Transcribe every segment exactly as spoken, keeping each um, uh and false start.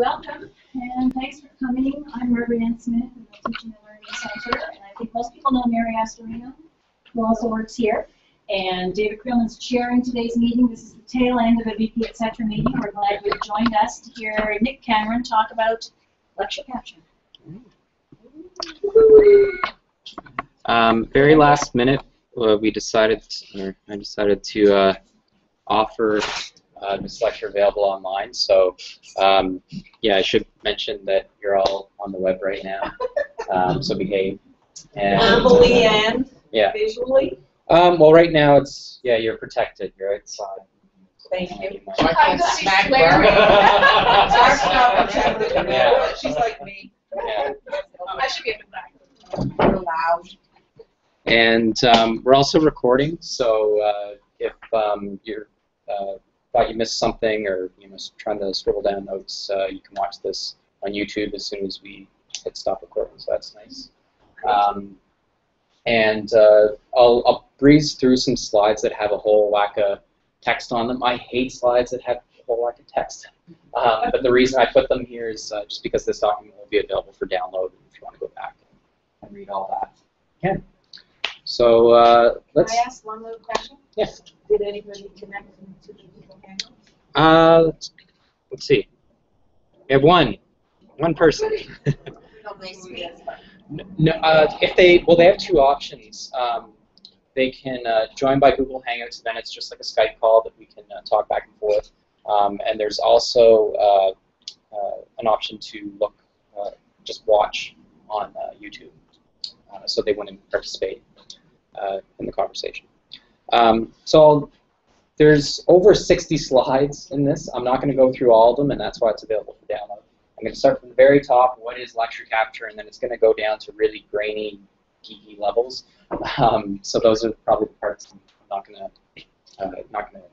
welcome, and thanks for coming. I'm Marvin Smith, and I'm teaching and learning center, and I think most people know Mary Astorino, who also works here, and David Creelman's chairing today's meeting. This is the tail end of a V P et cetera meeting. We're glad you've joined us to hear Nick Cameron talk about lecture caption. Um, very last minute, uh, we decided, or I decided to uh, offer Uh, this lecture available online, so um, yeah, I should mention that you're all on the web right now, um, so behave. And, Verbally uh, and yeah. visually? Um, well, right now it's, yeah, you're protected, you're outside. Thank you. I can't smack her. She's like me. Yeah. I should be in the back. We're loud. And um, we're also recording, so uh, if um, you're uh, thought you missed something, or you know, trying to scribble down notes, uh, you can watch this on YouTube as soon as we hit stop recording. So that's nice. Um, and uh, I'll, I'll breeze through some slides that have a whole whack of text on them. I hate slides that have a whole whack of text. Um, but the reason I put them here is uh, just because this document will be available for download if you want to go back and read all that. Yeah. So uh, let's. Can I ask one little question? Yes. Yeah. Did anybody connect to the Google Hangouts? Uh, let's, let's see. We have one, one person. No, uh, if they well, they have two options. Um, they can uh, join by Google Hangouts, and then it's just like a Skype call that we can uh, talk back and forth. Um, and there's also uh, uh, an option to look, uh, just watch on uh, YouTube. Uh, so they wouldn't participate Uh, in the conversation. Um, so there's over sixty slides in this. I'm not going to go through all of them, and that's why it's available for download. I'm going to start from the very top, what is lecture capture, and then it's going to go down to really grainy, geeky levels. Um, so those are probably the parts I'm not going to uh, not going to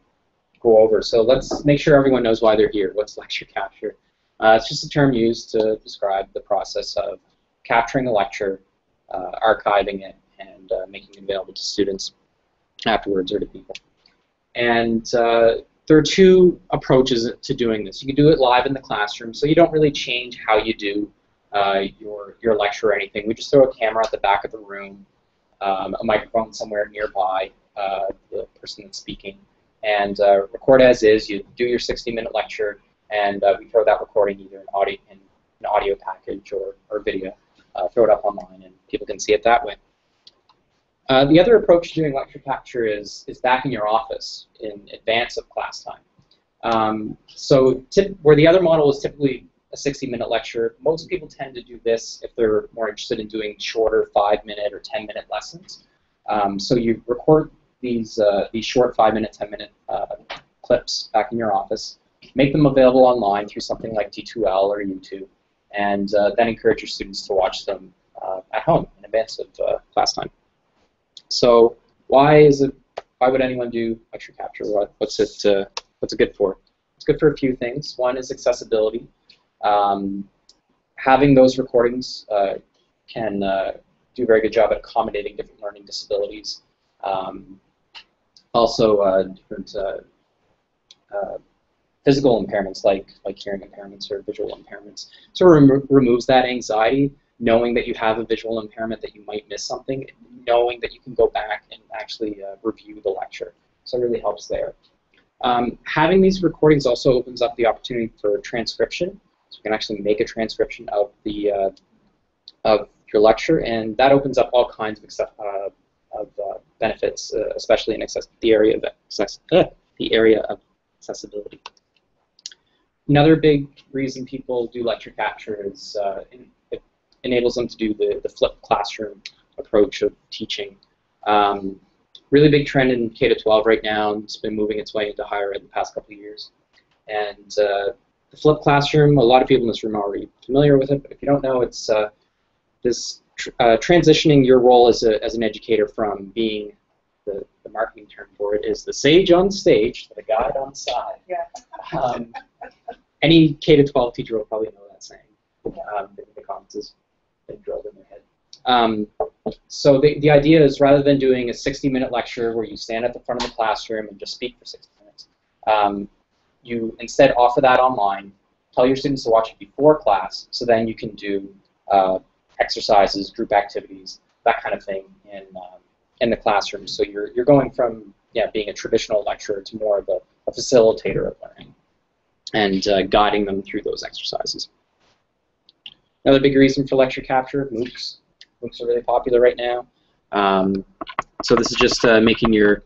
go over. So let's make sure everyone knows why they're here. What's lecture capture? Uh, it's just a term used to describe the process of capturing a lecture, uh, archiving it, and uh, making it available to students afterwards or to people. And uh, there are two approaches to doing this. You can do it live in the classroom, so you don't really change how you do uh, your, your lecture or anything. We just throw a camera at the back of the room, um, a microphone somewhere nearby, uh, the person that's speaking, and uh, record as is. You do your sixty minute lecture, and uh, we throw that recording either in, audio, in an audio package or, or video, uh, throw it up online, and people can see it that way. Uh, the other approach to doing lecture capture is, is back in your office in advance of class time. Um, so tip, where the other model is typically a sixty minute lecture, most people tend to do this if they're more interested in doing shorter five minute or ten minute lessons. Um, so you record these, uh, these short five minute, ten minute uh, clips back in your office, make them available online through something like D two L or YouTube, and uh, then encourage your students to watch them uh, at home in advance of uh, class time. So why is it? Why would anyone do lecture capture? What, what's it? Uh, what's it good for? It's good for a few things. One is accessibility. Um, having those recordings uh, can uh, do a very good job at accommodating different learning disabilities. Um, also, uh, different uh, uh, physical impairments like like hearing impairments or visual impairments. So it remo removes that anxiety. Knowing that you have a visual impairment, that you might miss something, knowing that you can go back and actually uh, review the lecture. So it really helps there. Um, having these recordings also opens up the opportunity for transcription. So you can actually make a transcription of the uh, of your lecture, and that opens up all kinds of, uh, of uh, benefits, uh, especially in access the area of access uh, the area of accessibility. Another big reason people do lecture capture is uh, in, enables them to do the, the flipped classroom approach of teaching. Um, really big trend in K to twelve right now, and it's been moving its way into higher ed the past couple of years. And uh, the flipped classroom, a lot of people in this room are already familiar with it, but if you don't know, it's uh, this tr uh, transitioning your role as, a, as an educator from being, the, the marketing term for it is the sage on stage, the guide on the side. Yeah. Um, any K to twelve teacher will probably know that saying. Um, the, the comments is been drilled in their head. Um, so the, the idea is rather than doing a sixty minute lecture where you stand at the front of the classroom and just speak for sixty minutes, um, you instead offer that online, Tell your students to watch it before class, so then you can do uh, exercises, group activities, that kind of thing in um, in the classroom. So you're you're going from yeah being a traditional lecturer to more of a, a facilitator of learning, and uh, guiding them through those exercises. Another big reason for lecture capture, MOOCs. MOOCs are really popular right now. Um, so this is just uh, making your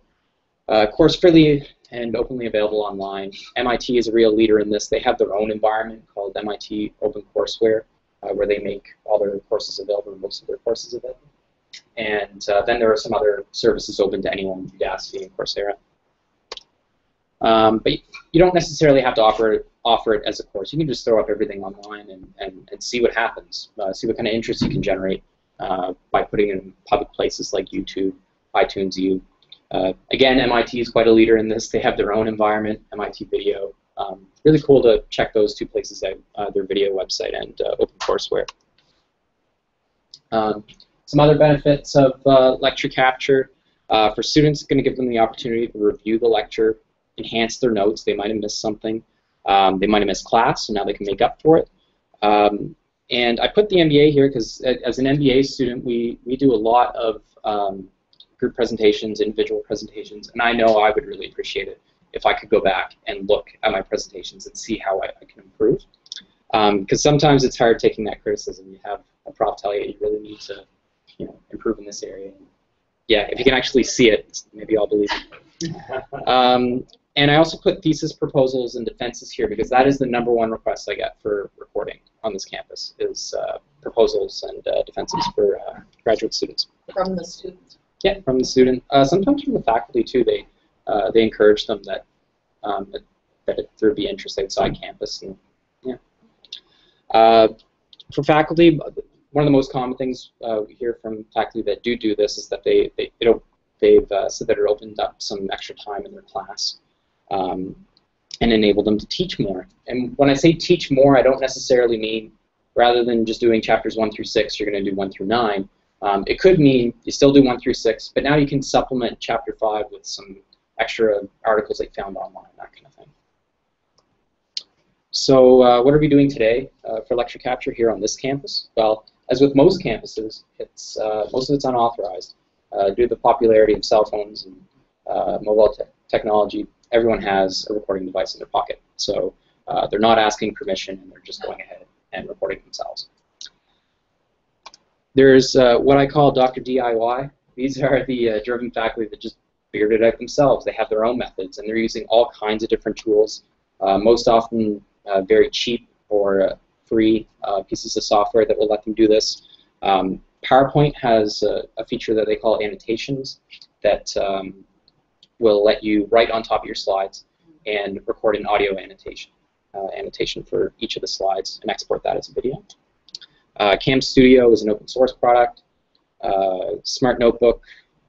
uh, course freely and openly available online. M I T is a real leader in this. They have their own environment called M I T OpenCourseWare, uh, where they make all their courses available, most of their courses available. And uh, then there are some other services open to anyone, Udacity and Coursera. Um, but you don't necessarily have to offer it, offer it as a course. You can just throw up everything online and, and, and see what happens, uh, see what kind of interest you can generate uh, by putting it in public places like YouTube, iTunes U. Uh, again, M I T is quite a leader in this. They have their own environment, M I T Video. Um, really cool to check those two places out, uh, their video website and uh, OpenCourseWare. Um, some other benefits of uh, lecture capture. Uh, for students, it's going to give them the opportunity to review the lecture, enhance their notes. They might have missed something. Um, they might have missed class, so now they can make up for it. Um, and I put the M B A here because as an M B A student, we, we do a lot of um, group presentations, individual presentations, and I know I would really appreciate it if I could go back and look at my presentations and see how I, I can improve. Because um, sometimes it's hard taking that criticism. You have a prof tell you, you really need to you know, improve in this area. And yeah, if you can actually see it, maybe I'll believe it. Um, And I also put thesis proposals and defenses here because that is the number one request I get for recording on this campus is uh, proposals and uh, defenses for uh, graduate students. From the student. Yeah, from the student. Uh, sometimes from the faculty too. They uh, they encourage them that um, that there would be interest outside campus. And yeah. Uh, for faculty, one of the most common things uh, we hear from faculty that do do this is that they they it'll, they've uh, said that it opened up some extra time in their class. Um, and enable them to teach more. And when I say teach more, I don't necessarily mean rather than just doing chapters one through six, you're going to do one through nine. Um, it could mean you still do one through six, but now you can supplement chapter five with some extra articles that you found online, that kind of thing. So uh, what are we doing today uh, for lecture capture here on this campus? Well, as with most campuses, it's uh, most of it's unauthorized. Uh, due to the popularity of cell phones and uh, mobile te technology, everyone has a recording device in their pocket, so uh, they're not asking permission, and they're just going ahead and recording themselves. There's uh, what I call Doctor D I Y. These are the uh, driven faculty that just figured it out themselves. They have their own methods, and they're using all kinds of different tools, uh, most often uh, very cheap or uh, free uh, pieces of software that will let them do this. Um, PowerPoint has a, a feature that they call annotations that um, will let you write on top of your slides and record an audio annotation, uh, annotation for each of the slides and export that as a video. Uh, Cam Studio is an open source product. Uh, Smart Notebook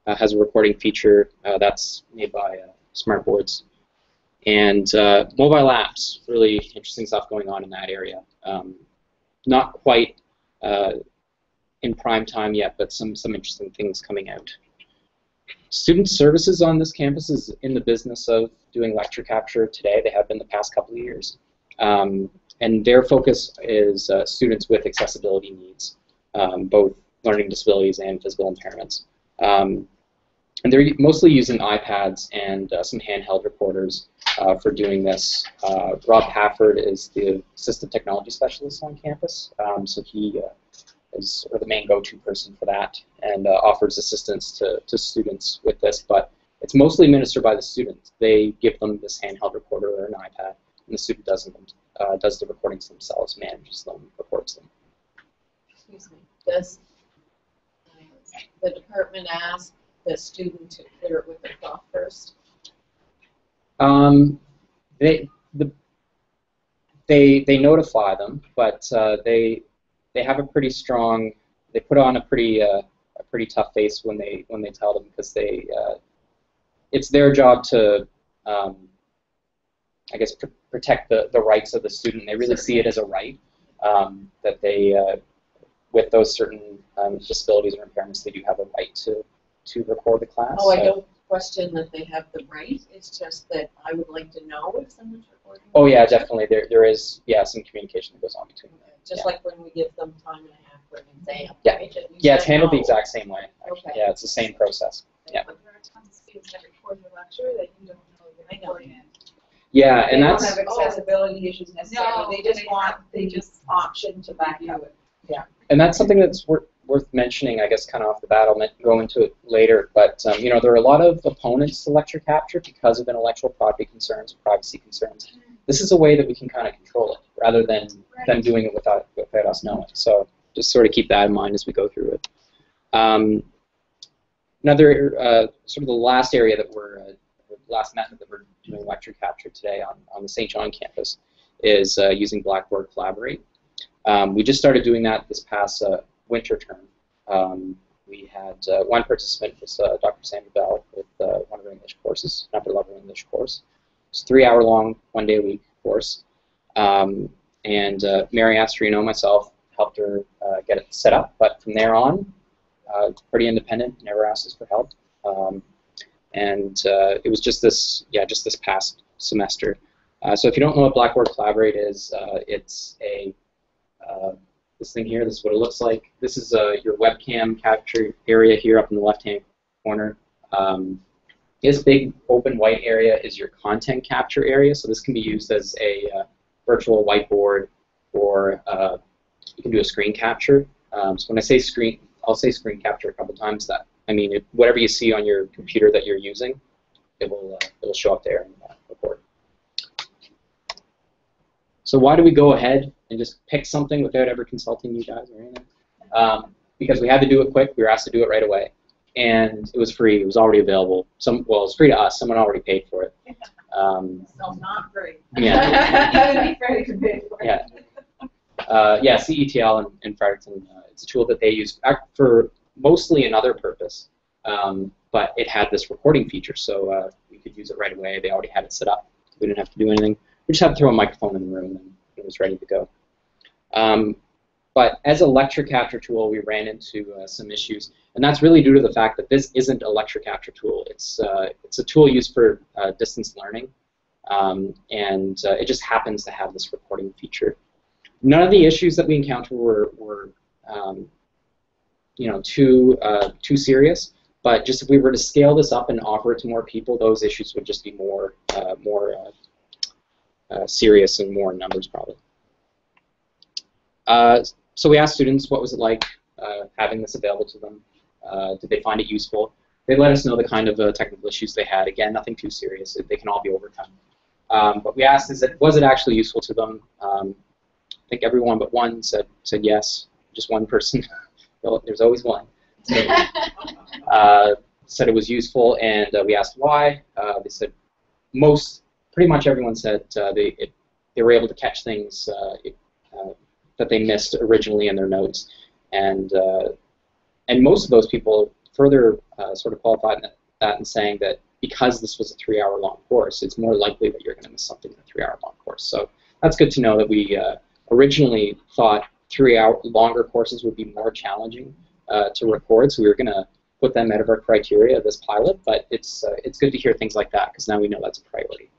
uh, has a recording feature uh, that's made by uh, SmartBoards. And uh, mobile apps, really interesting stuff going on in that area. Um, not quite uh, in prime time yet, but some, some interesting things coming out. Student services on this campus is in the business of doing lecture capture today. They have been the past couple of years. Um, and their focus is uh, students with accessibility needs, um, both learning disabilities and physical impairments. Um, and they're mostly using iPads and uh, some handheld recorders uh, for doing this. Uh, Rob Hafford is the assistive technology specialist on campus, um, so he uh, is the main go-to person for that and uh, offers assistance to, to students with this, but it's mostly administered by the students. They give them this handheld recorder or an iPad, and the student does, them, uh, does the recordings themselves, manages them, records them. Excuse me. Does the department ask the student to clear it with their thought first? Um, they, the, they, they notify them, but uh, they They have a pretty strong. They put on a pretty uh, a pretty tough face when they when they tell them because they uh, it's their job to um, I guess pr protect the the rights of the student. They really see it as a right um, that they uh, with those certain um, disabilities or impairments they do have a right to to record the class. Oh, I don't question that they have the right. It's just that I would like to know if someone's recording. Oh yeah, definitely. There, there is yeah some communication that goes on between them. Just yeah. like when we give them time and a half for an exam. Yeah, right? it yeah, it's handled know. the exact same way. Actually. Okay. Yeah, it's the same process. Yeah. But there are tons of students that record their lecture that you don't know they're recording it. Yeah, and they that's. They don't have accessibility oh, issues necessarily. No, they just they want the just option to back out. Yeah. And that's something that's worth. worth mentioning, I guess, kind of off the bat. I'll go into it later, but um, you know, there are a lot of opponents to lecture capture because of intellectual property concerns, privacy concerns. This is a way that we can kind of control it, rather than right. them doing it without without us knowing. So just sort of keep that in mind as we go through it. Um, another uh, sort of the last area that we're uh, the last method that we're doing lecture capture today on on the Saint John campus is uh, using Blackboard Collaborate. Um, we just started doing that this past. Uh, winter term. Um, we had uh, one participant, was uh, Doctor Samuel Bell, with uh, one of our English courses, an upper-level English course. It's a three-hour-long, one-day-a-week course. Um, and uh, Mary Astorino and myself helped her uh, get it set up, but from there on, uh, pretty independent, never asked us for help. Um, and uh, it was just this, yeah, just this past semester. Uh, so if you don't know what Blackboard Collaborate is, uh, it's a uh, this thing here, this is what it looks like. This is uh, your webcam capture area here up in the left-hand corner. Um, this big open white area is your content capture area, so this can be used as a uh, virtual whiteboard, or uh, you can do a screen capture. Um, so when I say screen, I'll say screen capture a couple times. That I mean, it, whatever you see on your computer that you're using, it will uh, it will show up there in the report. So why do we go ahead and just pick something without ever consulting you guys or anything? Um, because we had to do it quick. We were asked to do it right away. And it was free. It was already available. Some, well, it was free to us. Someone already paid for it. Um, so not free. Yeah. It would be free to pay for it. Yeah. Uh, yeah, C E T L in, in Fredericton, uh, it's a tool that they use for mostly another purpose. Um, but it had this recording feature, so uh, we could use it right away. They already had it set up. We didn't have to do anything. We just had to throw a microphone in the room, and it was ready to go. Um, but as a lecture capture tool, we ran into uh, some issues, and that's really due to the fact that this isn't a lecture capture tool. It's uh, it's a tool used for uh, distance learning, um, and uh, it just happens to have this recording feature. None of the issues that we encountered were, were um, you know, too uh, too serious. But just if we were to scale this up and offer it to more people, those issues would just be more uh, more uh, uh, serious and more in numbers probably. Uh, so we asked students what was it like uh, having this available to them. Uh, did they find it useful? They let us know the kind of uh, technical issues they had. Again, nothing too serious. They can all be overcome. Um, but we asked, is it, was it actually useful to them? Um, I think everyone but one said said yes. Just one person. There's always one. So, uh, said it was useful, and uh, we asked why. Uh, they said most, pretty much everyone said uh, they it, they were able to catch things. Uh, it, uh, that they missed originally in their notes, and uh, and most of those people further uh, sort of qualified that in saying that because this was a three-hour long course, it's more likely that you're going to miss something in a three-hour long course. So that's good to know that we uh, originally thought three-hour longer courses would be more challenging uh, to record, so we were going to put them out of our criteria this pilot. But it's uh, it's good to hear things like that because now we know that's a priority.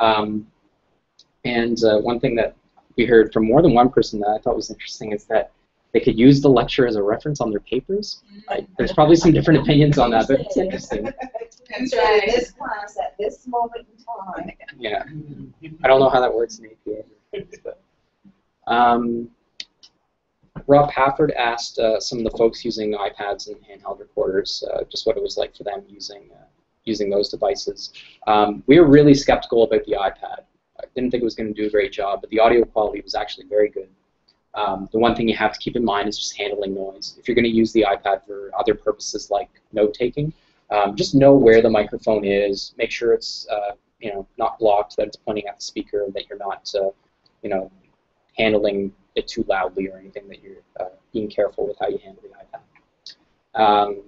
Um, and uh, one thing that we heard from more than one person that I thought was interesting is that they could use the lecture as a reference on their papers. I, there's probably some different opinions on that, but it's interesting. I'm sorry, this class at this moment in time. Yeah. I don't know how that works in A P A. But, um, Rob Hafford asked uh, some of the folks using iPads and handheld recorders uh, just what it was like for them using, uh, using those devices. Um, we were really skeptical about the iPad. I didn't think it was going to do a great job, but the audio quality was actually very good. Um, the one thing you have to keep in mind is just handling noise. If you're going to use the iPad for other purposes like note-taking, um, just know where the microphone is. Make sure it's uh, you know, not blocked, that it's pointing at the speaker, and that you're not uh, you know, handling it too loudly or anything, that you're uh, being careful with how you handle the iPad. Um,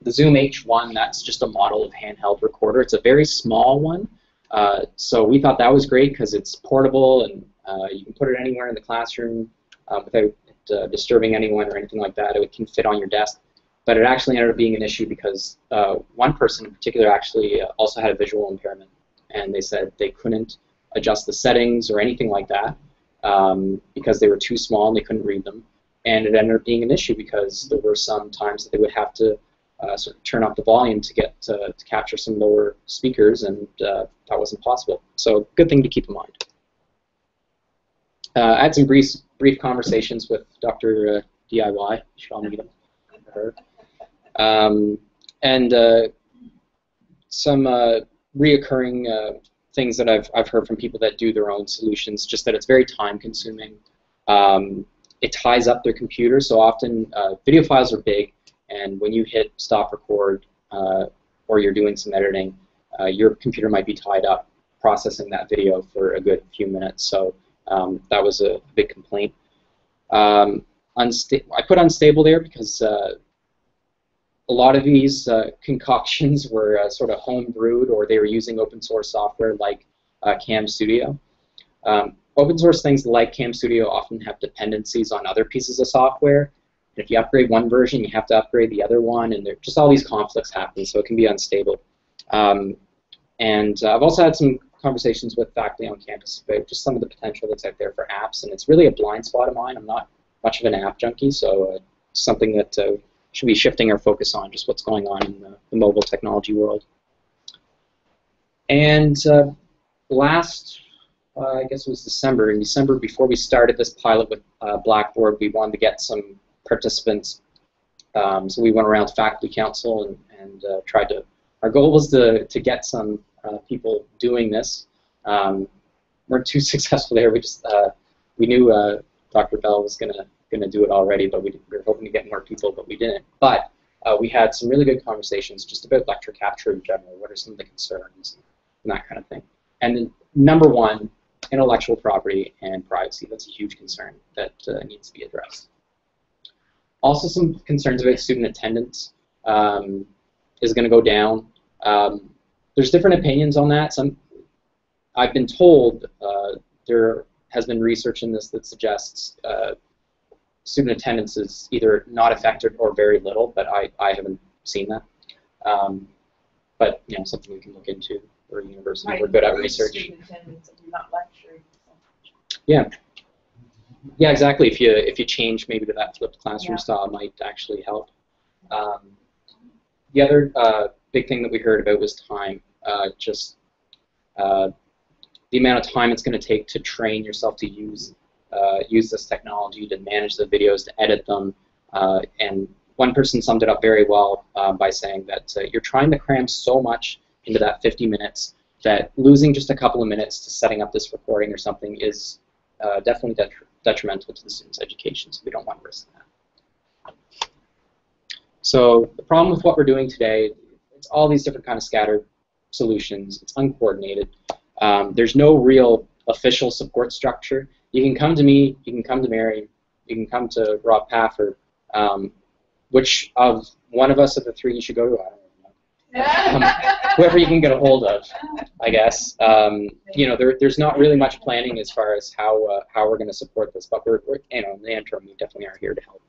the Zoom H one, that's just a model of handheld recorder. It's a very small one. Uh, so we thought that was great because it's portable and uh, you can put it anywhere in the classroom uh, without uh, disturbing anyone or anything like that. It can fit on your desk. but it actually ended up being an issue because uh, one person in particular actually also had a visual impairment, and they said they couldn't adjust the settings or anything like that um, because they were too small and they couldn't read them. And it ended up being an issue because there were some times that they would have to uh, sort of turn up the volume to get to, to capture some lower speakers, and uh, that wasn't possible. So, good thing to keep in mind. Uh, I had some brief brief conversations with Doctor Uh, D I Y. You should all meet him. Her. Um, and uh, some uh, reoccurring uh, things that I've I've heard from people that do their own solutions, just that it's very time consuming. Um, It ties up their computer, so often uh, video files are big, and when you hit stop record uh, or you're doing some editing, uh, your computer might be tied up processing that video for a good few minutes. So um, that was a big complaint. Um, unsta I put unstable there because uh, a lot of these uh, concoctions were uh, sort of home brewed, or they were using open source software like uh, Cam Studio. Um, Open source things like Cam Studio often have dependencies on other pieces of software. If you upgrade one version, you have to upgrade the other one, and there just all these conflicts happen, so it can be unstable. Um, and uh, I've also had some conversations with faculty on campus about just some of the potential that's out there for apps, and it's really a blind spot of mine. I'm not much of an app junkie, so uh, something that uh, should be shifting our focus on, just what's going on in the, the mobile technology world. And uh, last... Uh, I guess it was December. In December, before we started this pilot with uh, Blackboard, we wanted to get some participants. Um, so we went around to faculty council and, and uh, tried to, our goal was to, to get some uh, people doing this. Um, we weren't too successful there. We just, uh, we knew uh, Doctor Bell was gonna, gonna do it already, but we, did, we were hoping to get more people, but we didn't. But uh, we had some really good conversations just about lecture capture in general. What are some of the concerns and that kind of thing. And then number one, intellectual property and privacy. That's a huge concern that uh, needs to be addressed. Also, some concerns about student attendance um, is going to go down. Um, there's different opinions on that. Some, I've been told uh, there has been research in this that suggests uh, student attendance is either not affected or very little, but I, I haven't seen that. Um, but you know, something we can look into. Or university, right. We're good at research. Not lecturing. Yeah, yeah, exactly. If you if you change maybe to that flipped classroom yeah. style, it might actually help. Um, the other uh, big thing that we heard about was time. Uh, just uh, the amount of time it's going to take to train yourself to use uh, use this technology, to manage the videos, to edit them. Uh, and one person summed it up very well uh, by saying that uh, you're trying to cram so much into that fifty minutes, that losing just a couple of minutes to setting up this recording or something is uh, definitely det detrimental to the student's education, so we don't want to risk that. So the problem with what we're doing today, it's all these different kind of scattered solutions. It's uncoordinated. Um, there's no real official support structure. You can come to me, you can come to Mary, you can come to Rob Hafford. Um, which of one of us of the three you should go to? I don't Um, whoever you can get a hold of, I guess. Um, you know, there, there's not really much planning as far as how uh, how we're going to support this, but we're, we're you know in the interim we definitely are here to help.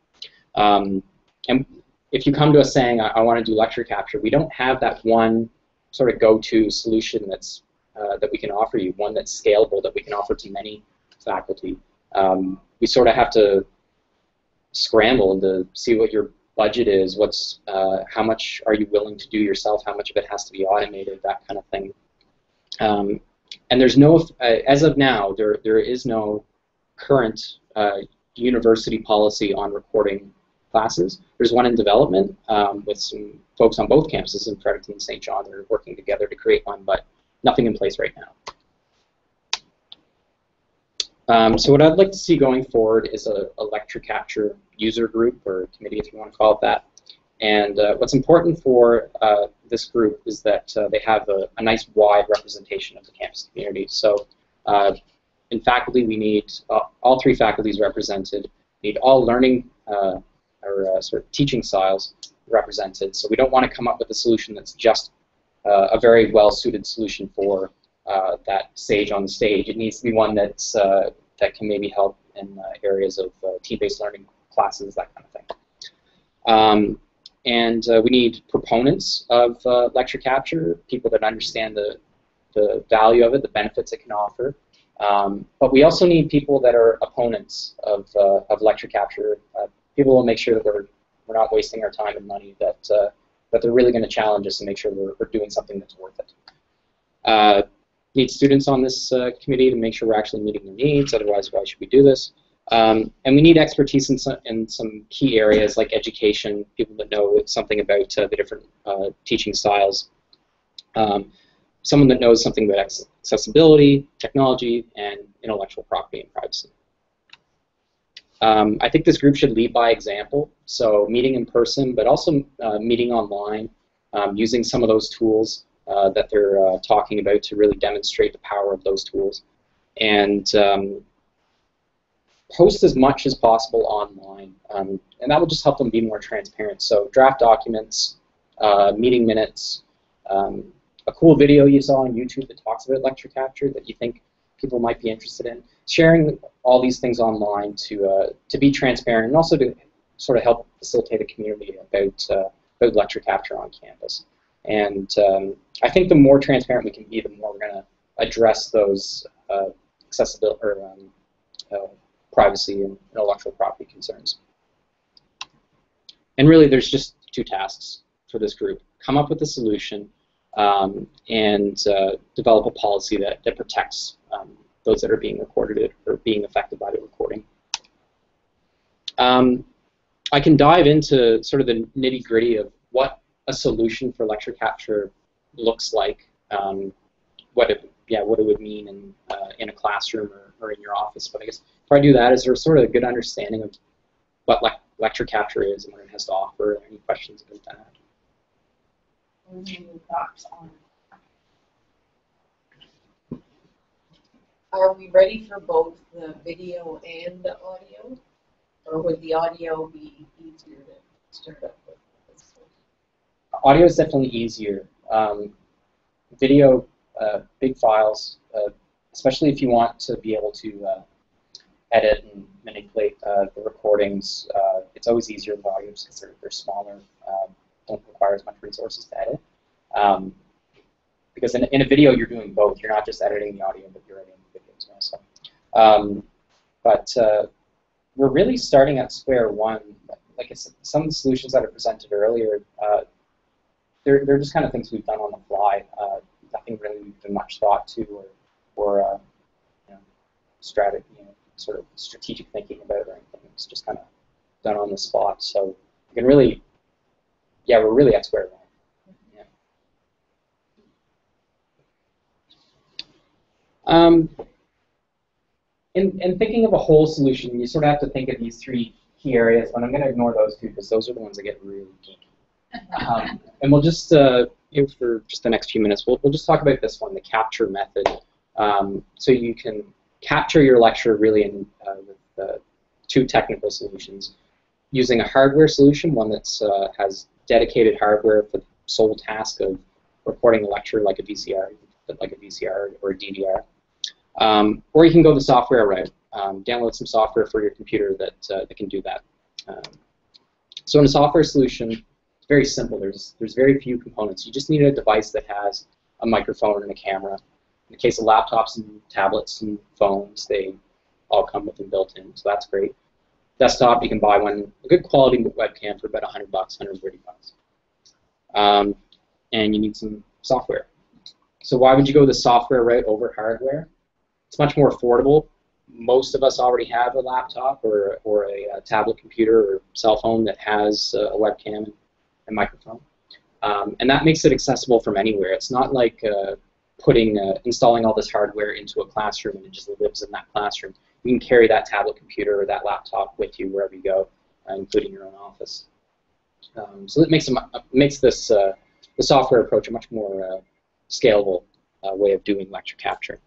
Um, and if you come to us saying I, I want to do lecture capture, we don't have that one sort of go-to solution that's uh, that we can offer you, one that's scalable that we can offer to many faculty. Um, we sort of have to scramble to see what your budget is, what's, uh, how much are you willing to do yourself, how much of it has to be automated, that kind of thing. Um, and there's no, uh, as of now, there, there is no current uh, university policy on recording classes. There's one in development um, with some folks on both campuses in Fredericton and Saint John that are working together to create one, but nothing in place right now. Um, so what I'd like to see going forward is a, a lecture capture user group, or committee if you want to call it that. And uh, what's important for uh, this group is that uh, they have a, a nice wide representation of the campus community. So uh, in faculty we need uh, all three faculties represented, we need all learning uh, or uh, sort of teaching styles represented. So we don't want to come up with a solution that's just uh, a very well-suited solution for Uh, that sage on the stage. It needs to be one that's uh, that can maybe help in uh, areas of uh, team-based learning classes, that kind of thing. Um, And uh, we need proponents of uh, lecture capture, people that understand the, the value of it, the benefits it can offer. Um, but we also need people that are opponents of, uh, of lecture capture. Uh, people will make sure that we're, we're not wasting our time and money, that, uh, that they're really going to challenge us and make sure we're, we're doing something that's worth it. Uh, need students on this uh, committee to make sure we're actually meeting their needs, otherwise why should we do this? Um, and we need expertise in some, in some key areas like education, people that know something about uh, the different uh, teaching styles, um, someone that knows something about accessibility, technology, and intellectual property and privacy. Um, I think this group should lead by example, so meeting in person, but also uh, meeting online, um, using some of those tools uh, that they're uh, talking about to really demonstrate the power of those tools. And um, post as much as possible online, um, and that will just help them be more transparent. So draft documents, uh, meeting minutes, um, a cool video you saw on YouTube that talks about lecture capture that you think people might be interested in. Sharing all these things online to uh, to be transparent and also to sort of help facilitate a community about, uh, about lecture capture on campus. And um, I think the more transparent we can be, the more we're going to address those uh, accessibility or um, uh, privacy and intellectual property concerns. And really there's just two tasks for this group. Come up with a solution um, and uh, develop a policy that, that protects um, those that are being recorded or being affected by the recording. Um, I can dive into sort of the nitty-gritty of what a solution for lecture capture looks like, um, what it, yeah, what it would mean in, uh, in a classroom or, or in your office, but I guess before I do that, is there sort of a good understanding of what le lecture capture is and what it has to offer? Are there any questions about that? Any thoughts on it? Are we ready for both the video and the audio? Or would the audio be easier to start up with? Audio is definitely easier. Um, video, uh, big files, uh, especially if you want to be able to uh, edit and manipulate uh, the recordings. Uh, it's always easier with volumes because they're, they're smaller, um, don't require as much resources to edit. Um, because in, in a video, you're doing both. You're not just editing the audio, but you're editing the video as well. So. Um, but uh, we're really starting at square one. Like I said, some of the solutions that I presented earlier, uh, they're, they're just kind of things we've done on the fly. Uh, nothing really we've given much thought to or, or uh, you know, strategy. You know, sort of strategic thinking about it or anything. It's just kind of done on the spot. So you can really, yeah, we're really at square one. Yeah. Um, in, in thinking of a whole solution, you sort of have to think of these three key areas, and I'm going to ignore those two because those are the ones that get really geeky. Um, and we'll just, uh, for just the next few minutes, we'll, we'll just talk about this one, the capture method. Um, so you can capture your lecture really in uh, with uh, two technical solutions, using a hardware solution, one that's uh, has dedicated hardware for the sole task of recording a lecture like a V C R, like a V C R or a D V R, um, or you can go the software route, um, download some software for your computer that uh, that can do that. Um, so in a software solution, it's very simple. There's there's very few components. You just need a device that has a microphone and a camera. In the case of laptops and tablets and phones, they all come with them built in, so that's great. Desktop, you can buy one, a good quality webcam for about a hundred bucks, a hundred thirty bucks. Um, and you need some software. So why would you go the software route over hardware? It's much more affordable. Most of us already have a laptop or, or a, a tablet computer or cell phone that has a webcam and, and microphone. Um, and that makes it accessible from anywhere. It's not like uh, putting, uh, installing all this hardware into a classroom and it just lives in that classroom. You can carry that tablet computer or that laptop with you wherever you go, uh, including your own office. Um, so it makes, them, uh, makes this, uh, the software approach a much more uh, scalable uh, way of doing lecture capture.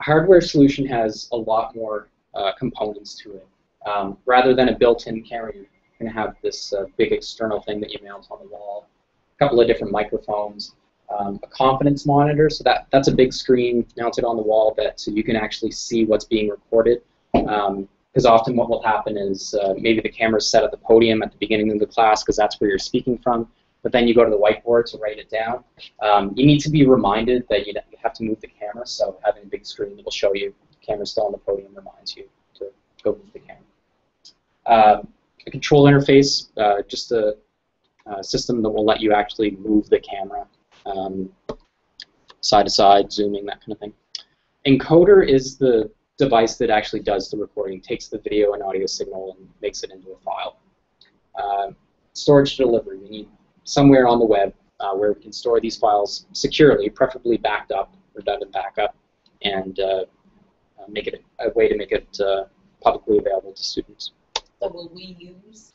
A hardware solution has a lot more uh, components to it. Um, rather than a built-in camera, you're going to have this uh, big external thing that you mount on the wall, a couple of different microphones, Um, a confidence monitor, so that, that's a big screen mounted on the wall that so you can actually see what's being recorded. Um, because often what will happen is uh, maybe the camera's set at the podium at the beginning of the class because that's where you're speaking from, but then you go to the whiteboard to write it down. Um, you need to be reminded that you have to move the camera, so having a big screen that will show you the camera's still on the podium reminds you to go move the camera. Uh, a control interface, uh, just a, a system that will let you actually move the camera um, side to side, zooming, that kind of thing. Encoder is the device that actually does the recording, takes the video and audio signal and makes it into a file. Uh, storage delivery, we need somewhere on the web uh, where we can store these files securely, preferably backed up, redundant backup, and uh, make it a way to make it uh, publicly available to students. So will we use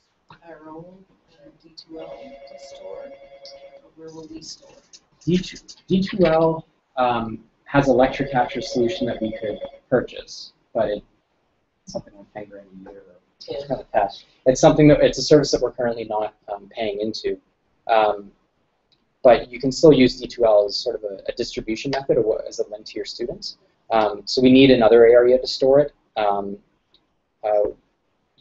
our own uh, D two L to store, or where will we store? D two L um, has a lecture capture solution that we could purchase, but it's something we're paying in a year or past. It's something that it's a service that we're currently not um, paying into, um, but you can still use D two L as sort of a, a distribution method or as a link to your students. Um, so we need another area to store it. Um, uh,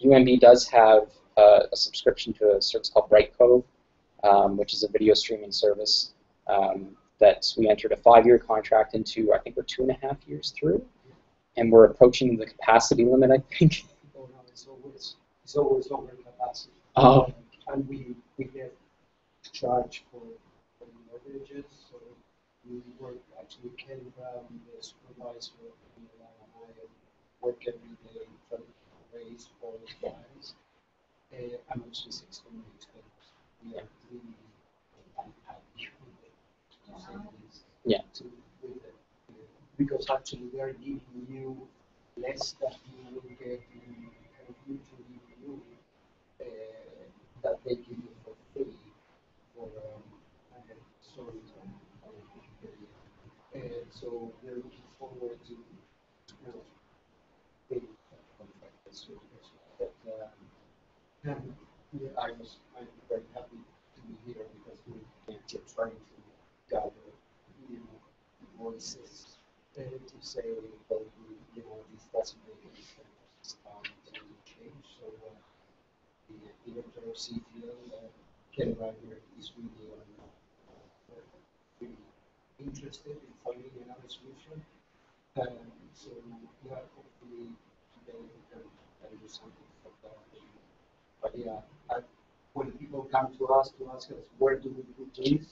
U N B does have uh, a subscription to a service called Brightcove, um, which is a video streaming service um, that we entered a five-year contract into. I think we're two and a half years through, and we're approaching the capacity limit, I think. Oh, no, it's always, it's always over capacity. Oh. And we, we get charged for, for the overages, so we work, actually Ken Ryder, the supervisor, and I work every day from raise all the clients. Uh, I'm actually six minutes, but we are really unhappy with it. Yeah. To, with it. Because actually they are giving you less that you will get in YouTube review uh, that they give you for free for um, sorry, uh, so we're looking forward to you know, paying that contract as soon as well. But um, yeah, I was I'm very happy to be here because we're trying to gather new voices. To say that we, you know, this doesn't make any sense to change. So uh, the director of C E T L, uh, Ken Ryder, is really, uh, uh, really interested in finding another solution. Um, so yeah, hopefully today we can, can do something for that. But yeah, I, when people come to us to ask us where do we put this,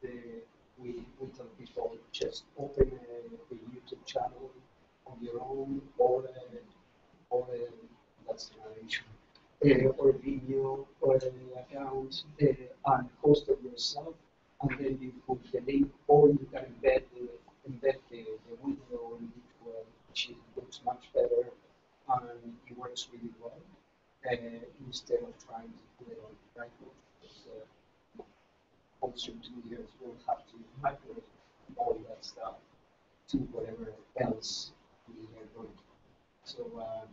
the We, we tell people just open a, a YouTube channel on your own, or a, or a, that's another issue, uh, or a video, or an account, uh, and host it yourself, and then you put the link, or you can embed the, embed the, the window in D two L, which looks much better, and it works really well, uh, instead of trying to put it on the record. Also, two years we'll have to migrate all that stuff to whatever else we are going to. So, uh,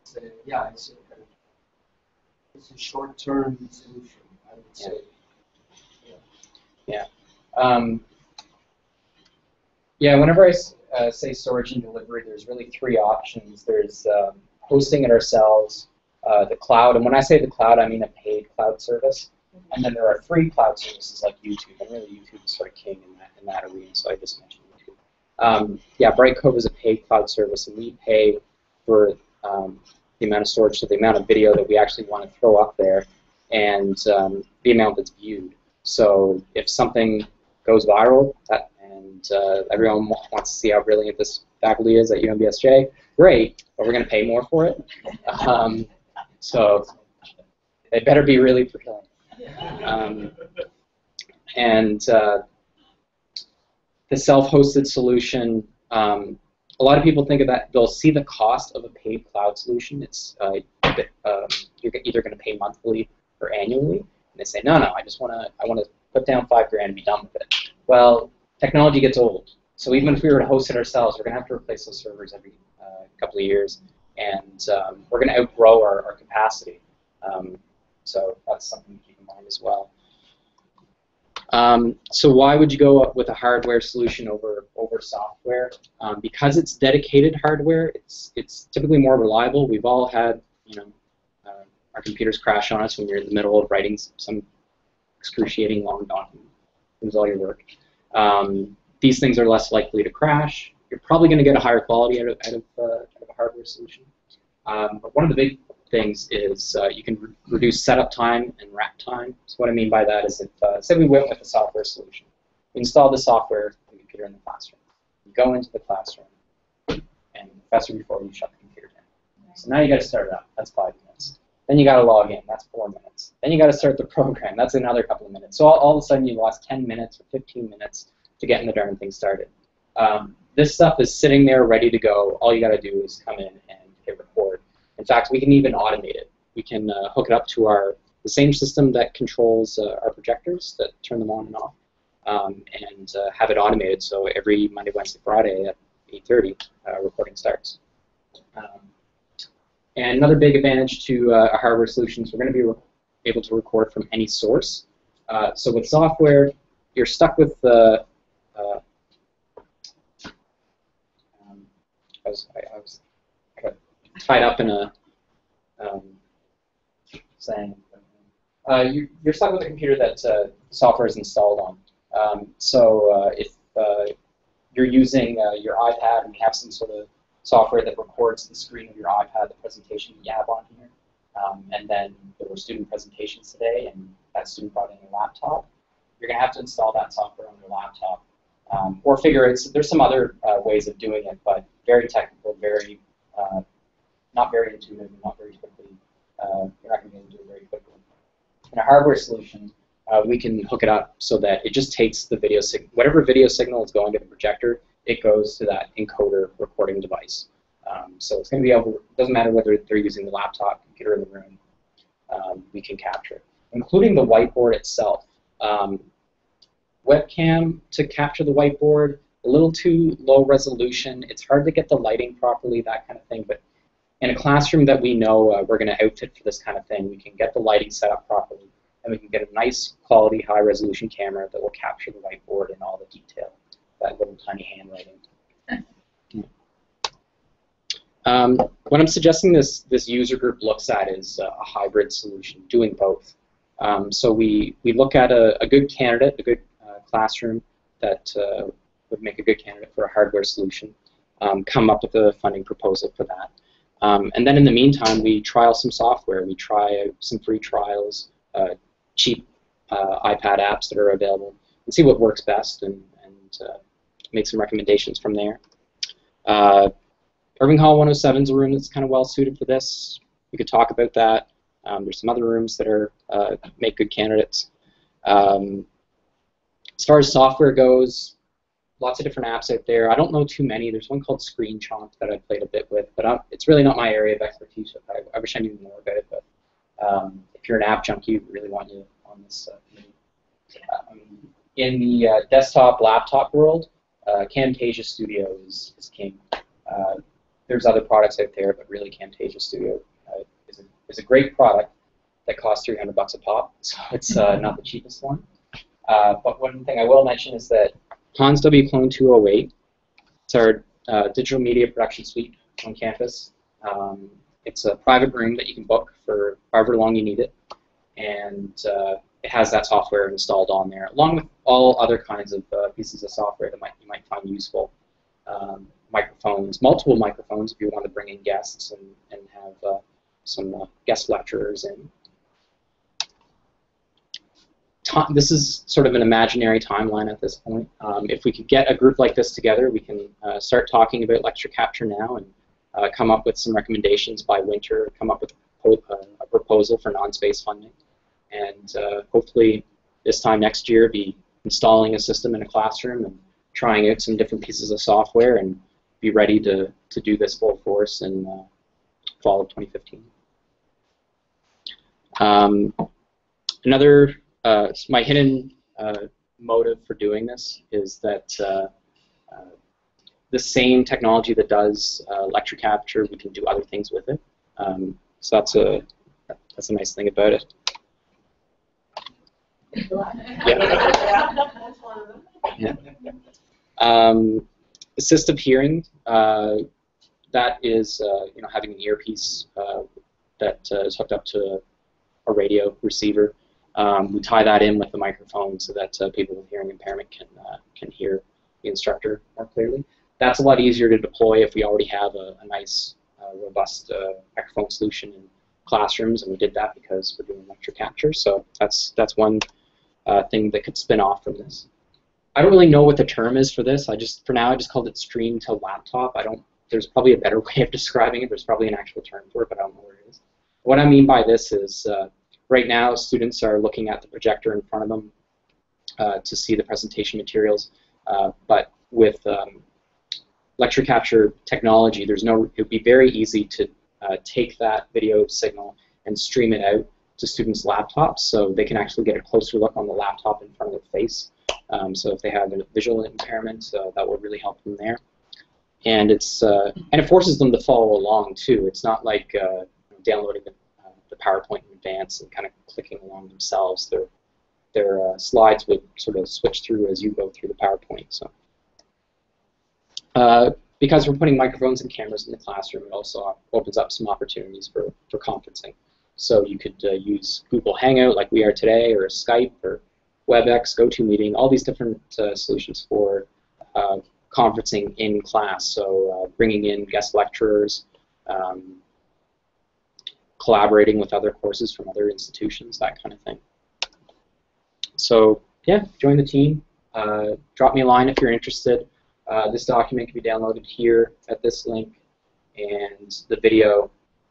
it's a, yeah, it's a, it's a short-term solution, I would yeah. say. Yeah. Yeah. Um, yeah. Whenever I uh, say storage and delivery, there's really three options. There's um, hosting it ourselves, uh, the cloud, and when I say the cloud, I mean a paid cloud service. And then there are free cloud services like YouTube, and really YouTube is sort of king in that, in that arena, so I just mentioned YouTube. Um, yeah, Brightcove is a paid cloud service, and we pay for um, the amount of storage, so the amount of video that we actually want to throw up there, and um, the amount that's viewed. So if something goes viral, that, and uh, everyone wants to see how brilliant this faculty is at U N B S J, great, but we're going to pay more for it. Um, so it better be really fulfilling. Um, and uh, the self-hosted solution, um, a lot of people think of that, they'll see the cost of a paid cloud solution. It's uh, uh, you're either going to pay monthly or annually, and they say, no, no, I just want to, I want to put down five grand and be done with it. Well, technology gets old, so even if we were to host it ourselves, we're going to have to replace those servers every uh, couple of years, and um, we're going to outgrow our, our capacity. Um, so that's something to keep in mind as well. Um, so why would you go up with a hardware solution over over software? Um, because it's dedicated hardware, it's it's typically more reliable. We've all had, you know, uh, our computers crash on us when you're in the middle of writing some excruciating long document. It was all your work. Um, these things are less likely to crash. You're probably going to get a higher quality out of, out of, uh, out of a hardware solution. Um, but one of the big things is uh, you can re reduce setup time and wrap time. So what I mean by that is, if uh, say we went with a software solution, we install the software on the computer in the classroom. You go into the classroom, and the professor before you shut the computer down. So now you got to start it up. That's five minutes. Then you got to log in. That's four minutes. Then you got to start the program. That's another couple of minutes. So all, all of a sudden you lost ten minutes or fifteen minutes to getting the darn thing started. Um, this stuff is sitting there ready to go. All you got to do is come in and hit record. In fact, we can even automate it. We can uh, hook it up to our the same system that controls uh, our projectors that turn them on and off, um, and uh, have it automated. So every Monday, Wednesday, Friday at eight thirty, uh, recording starts. Um, and another big advantage to uh, our hardware solutions, we're going to be able to record from any source. Uh, so with software, you're stuck with the. Uh, uh, um, I was. I, I was okay. tied up in a um, saying. Uh, you, you're stuck with a computer that uh, software is installed on. Um, so uh, if uh, you're using uh, your iPad and you have some sort of software that records the screen of your iPad, the presentation you have on here, um, and then there were student presentations today, and that student brought in your laptop, you're going to have to install that software on your laptop. Um, or figure it, so there's some other uh, ways of doing it, but very technical, very uh, not very intuitive, not very quickly. Uh, you're not going to be able to do it very quickly. In a hardware solution, uh, we can hook it up so that it just takes the video signal, whatever video signal is going to the projector, it goes to that encoder recording device. Um, so it's going to be able, it doesn't matter whether they're using the laptop, computer in the room, um, we can capture it, including the whiteboard itself. Um, webcam to capture the whiteboard, a little too low resolution. It's hard to get the lighting properly, that kind of thing, but in a classroom that we know uh, we're going to outfit for this kind of thing, we can get the lighting set up properly, and we can get a nice quality, high-resolution camera that will capture the whiteboard in all the detail, that little tiny handwriting. Yeah. Um, what I'm suggesting this, this user group looks at is uh, a hybrid solution, doing both. Um, so we, we look at a, a good candidate, a good uh, classroom that uh, would make a good candidate for a hardware solution, um, come up with a funding proposal for that. Um, and then in the meantime, we trial some software. We try some free trials, uh, cheap uh, iPad apps that are available, and see what works best, and, and uh, make some recommendations from there. Uh, Irving Hall one oh seven is a room that's kind of well suited for this. We could talk about that. Um, there's some other rooms that are uh, make good candidates. Um, as far as software goes, lots of different apps out there. I don't know too many. There's one called Screen Chomp that I played a bit with, but I'm, it's really not my area of expertise. I, I wish I knew more about it, but um, if you're an app junkie, we really want you on this. Uh, um, in the uh, desktop, laptop world, uh, Camtasia Studio is, is king. Uh, there's other products out there, but really Camtasia Studio uh, is, a, is a great product that costs three hundred bucks a pop, so it's uh, not the cheapest one. Uh, but one thing I will mention is that Hans W. Clone two oh eight. It's our uh, digital media production suite on campus. Um, it's a private room that you can book for however long you need it, and uh, it has that software installed on there, along with all other kinds of uh, pieces of software that might you might find useful. Um, microphones, multiple microphones, if you want to bring in guests and and have uh, some uh, guest lecturers in. This is sort of an imaginary timeline at this point. Um, if we could get a group like this together, we can uh, start talking about lecture capture now, and uh, come up with some recommendations by winter, come up with a proposal for non-space funding, and uh, hopefully this time next year be installing a system in a classroom and trying out some different pieces of software, and be ready to, to do this full force in uh, fall of twenty fifteen. Um, another Uh, so my hidden uh, motive for doing this is that uh, uh, the same technology that does uh, lecture capture, we can do other things with it. Um, so that's a that's a nice thing about it. Yeah. That's one of them. Yeah. Um, assistive hearing. Uh, that is, uh, you know, having an earpiece uh, that uh, is hooked up to a, a radio receiver. Um, we tie that in with the microphone so that uh, people with hearing impairment can uh, can hear the instructor more clearly. That's a lot easier to deploy if we already have a, a nice, uh, robust uh, microphone solution in classrooms, and we did that because we're doing lecture capture. So that's that's one uh, thing that could spin off from this. I don't really know what the term is for this. I just for now I just called it stream to laptop. I don't. There's probably a better way of describing it. There's probably an actual term for it, but I don't know what it is. What I mean by this is, uh, right now students are looking at the projector in front of them uh, to see the presentation materials, uh, but with um, lecture capture technology, there's no. It would be very easy to uh, take that video signal and stream it out to students' laptops, so they can actually get a closer look on the laptop in front of their face. Um, so if they have a visual impairment, uh, that would really help them there. And it's uh, and it forces them to follow along too. It's not like uh, downloading the, uh, the PowerPoint in advance and kind of clicking along themselves. Their their uh, slides would sort of switch through as you go through the PowerPoint. So. Uh, because we're putting microphones and cameras in the classroom, it also opens up some opportunities for, for conferencing. So you could uh, use Google Hangout like we are today, or Skype, or WebEx, GoToMeeting, all these different uh, solutions for uh, conferencing in class. So uh, bringing in guest lecturers, um, collaborating with other courses from other institutions, that kind of thing. So yeah, join the team. Uh, drop me a line if you're interested. Uh, this document can be downloaded here at this link, and the video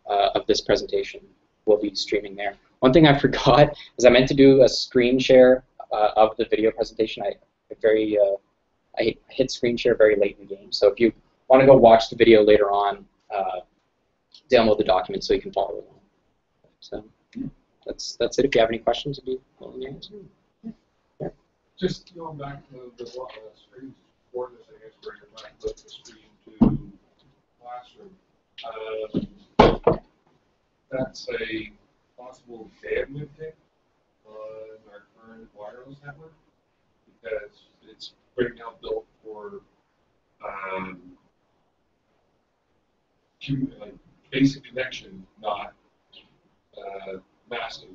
uh, of this presentation will be streaming there. One thing I forgot is I meant to do a screen share uh, of the video presentation. I very uh, I hit screen share very late in the game, so if you want to go watch the video later on, uh, download the document so you can follow along. So yeah. that's that's it. If you have any questions, if you want to answer. Yeah. Just going back to the uh, screen. Uh, that's a possible bandwidth thing on our current wireless network because it's right now built for um, like basic connection, not uh, massive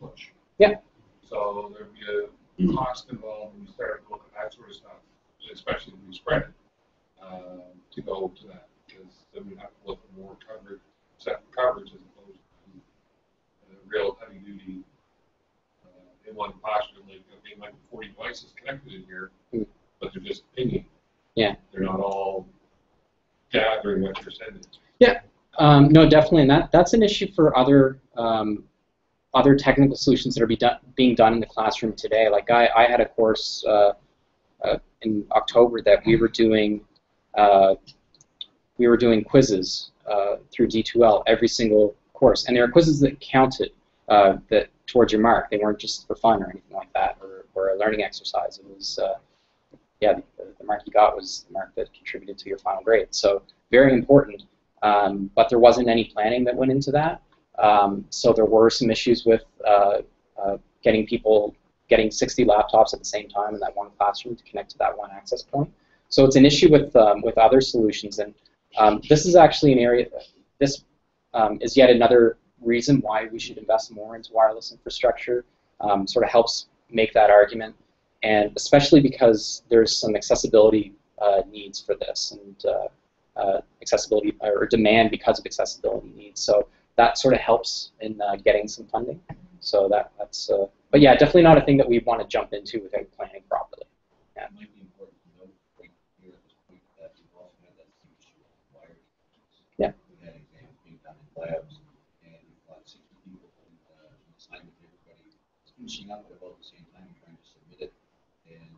push. Yeah. So there'd be a cost involved when you start looking at that sort of stuff. Especially if we spread it um, to go to that, because then we have to look for more coverage, set coverage as opposed to uh, real heavy duty uh, in one posture. Like they might have forty devices connected in here, mm. but they're just pinging. Yeah, they're not all gathering what you're sending. Yeah, um, no, definitely, and that that's an issue for other um, other technical solutions that are be do being done in the classroom today. Like I, I had a course. Uh, Uh, in October, that we were doing uh, we were doing quizzes uh, through D two L every single course, and there are quizzes that counted uh, that towards your mark. They weren't just for fun or anything like that, or, or a learning exercise. It was uh, yeah, the, the mark you got was the mark that contributed to your final grade. So very important, um, but there wasn't any planning that went into that. Um, so there were some issues with uh, uh, getting people. Getting sixty laptops at the same time in that one classroom to connect to that one access point. So it's an issue with um, with other solutions, and um, this is actually an area. This um, is yet another reason why we should invest more into wireless infrastructure. Um, sort of helps make that argument, and especially because there's some accessibility uh, needs for this, and uh, uh, accessibility or demand because of accessibility needs. So that sort of helps in uh, getting some funding. So that that's. Uh, But yeah, definitely not a thing that we want to jump into without planning properly. Yeah. It might be important to note right here at this point that you've also had that huge issue with wired. Yeah. We had exams being done in labs, and we've got sixty people in the assignment, everybody finishing up at about the same time trying to submit it. And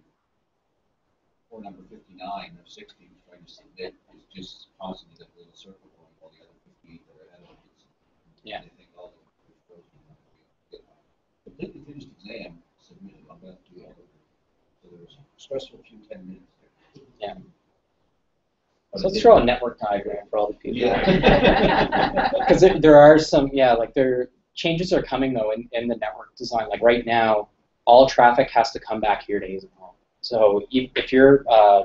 for number fifty-nine of sixty trying to submit is just constantly that little circle going while the other fifty-eight are ahead of it. Yeah. And they think all the completely finished exam submitted on that to the other. So there was a stressful few ten minutes there. Yeah. But so let's draw a network diagram for all the people. Yeah. Because there are some, yeah, like there changes are coming though in, in the network design. Like right now, all traffic has to come back here to Hazen Home. So if you're, uh,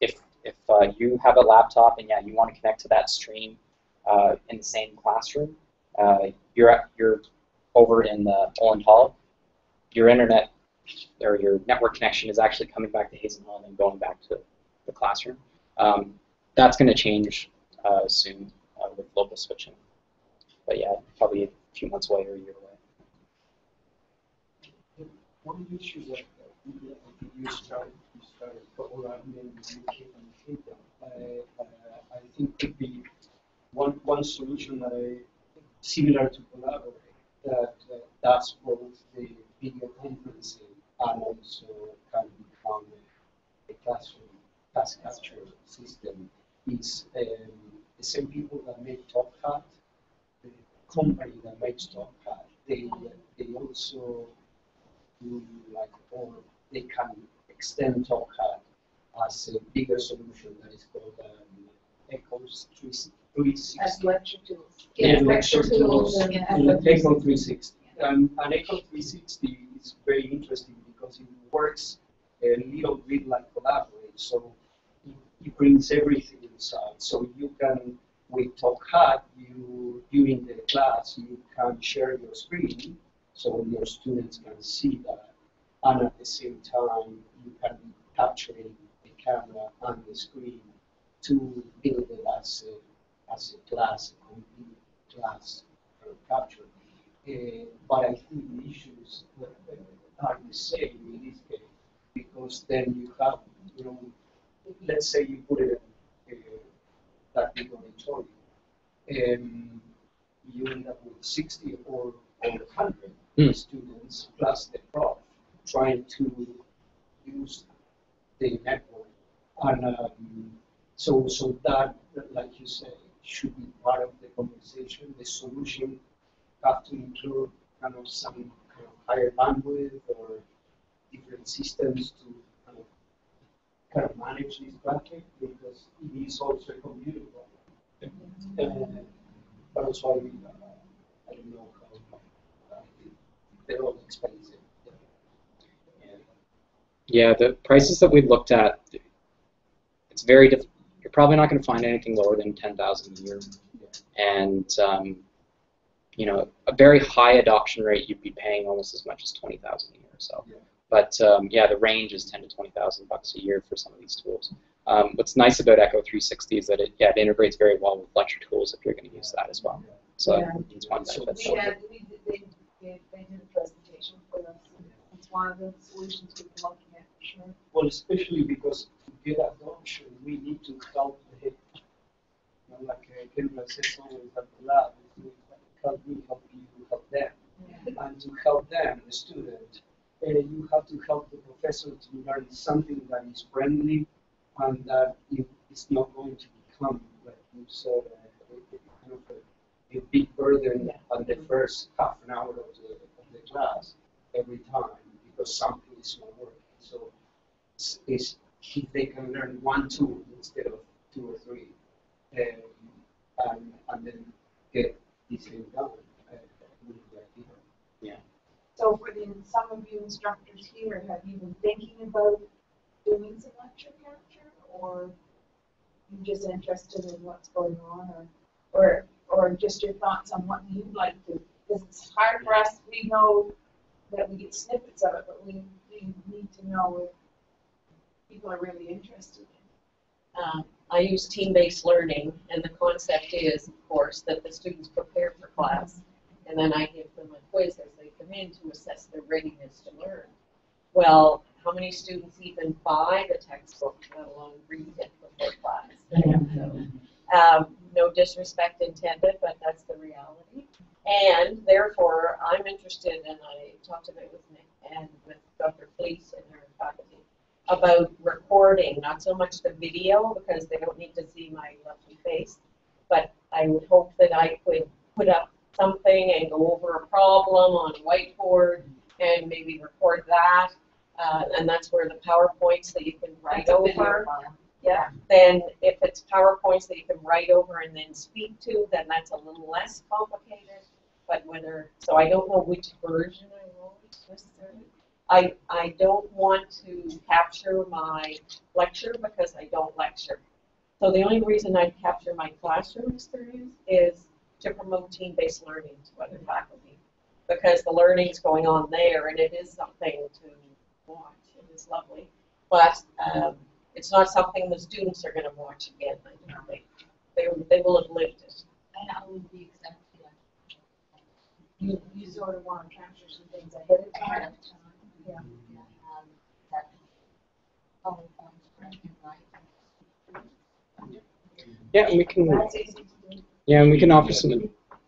if if uh, you have a laptop and yeah, you want to connect to that stream uh, in the same classroom, uh, you're at, you're over in the Olin Hall. Your internet or your network connection is actually coming back to Hazen Home and going back to the classroom. Um, that's going to change uh, soon uh, with global switching. But yeah, probably a few months away or a year away. One of the issues that we started, we started I think could be one one solution that I similar to Collaborate that uh, that's both the video conferencing and also can become a classroom task capture system. Is um, the same people that make Top Hat. Company that makes Top Hat, they they also do like or they can extend Top Hat as a bigger solution that is called um, Echo three sixty. As lecture tools. Yeah, lecture tools. tools. Yeah. Echo three sixty. Yeah. Um, and Echo three sixty is very interesting because it works a little bit like Collaborate, so it, it brings everything inside. So you can. With Top Hat, you during the class you can share your screen so your students can see that, and at the same time you can be capturing the camera and the screen to build it as a as a class, a complete class capture. Uh, but I think the issues are the same in this case because then you have you know let's say you put it. That big auditorium, um, you end up with sixty or, or one hundred mm. students plus the prof trying to use the network, and um, so so that, like you say, should be part of the conversation. The solution have to include kind of some kind of higher bandwidth or different systems to. Kind of manage this traffic because it is also a computer problem. Mm -hmm. uh, but also, I, mean, uh, I don't know how uh, they're all expensive. Yeah. Yeah, the prices that we looked at, it's very difficult. You're probably not going to find anything lower than ten thousand a year. Yeah. And, um, you know, a very high adoption rate, you'd be paying almost as much as twenty thousand a year. So. Yeah. But um, yeah, the range is ten to twenty thousand bucks a year for some of these tools. Um, what's nice about Echo three sixty is that it yeah it integrates very well with lecture tools if you're going to use that as well. So yeah. It's one benefit. So we had, we did, they, they, they did a presentation for us. It's one of the solutions we've been looking at for sure. Well, especially because to get adoption, we need to help the you know, like Ken Ryder says always at the lab, help me, help you, help them, yeah. And to help them, the student. Uh, you have to help the professor to learn something that is friendly and that it, it's not going to become, like you said, uh, a, a, a big burden on the first half an hour of the, of the class every time because something is not working. So it's, it's, if they can learn one tool instead of two or three um, and, and then get this thing done, uh, yeah. So for the, some of you instructors here, have you been thinking about doing some lecture capture, or you're just interested in what's going on, or or or just your thoughts on what you'd like to? Because it's hard for us. We know that we get snippets of it, but we, we need to know if people are really interested. Um, I use team-based learning, and the concept is, of course, that the students prepare for class. And then I give them a quiz as they come in to assess their readiness to learn. Well, how many students even buy the textbook, let alone read it before class? So, um, no disrespect intended, but that's the reality. And therefore, I'm interested, and I talked about it with Nick and with Doctor Fleece and her faculty, about recording, not so much the video, because they don't need to see my lovely face, but I would hope that I could put up something and go over a problem on a whiteboard and maybe record that, uh, and that's where the PowerPoints that you can write over. Yeah. Then if it's PowerPoints that you can write over and then speak to, then that's a little less complicated. But whether so, I don't know which version I wrote I, I don't want to capture my lecture because I don't lecture. So the only reason I capture my classroom experience is to promote team-based learning to other faculty, because the learning's going on there, and it is something to watch. It is lovely, but um, it's not something the students are going to watch again. I don't think they they will have lived it. And I would be exactly like you. You sort of want to capture some things ahead of time. Ahead of time. Yeah. Yeah. Um, that oh, right. Yeah, and we can. That's easy to do. Yeah, and we can offer yeah, some.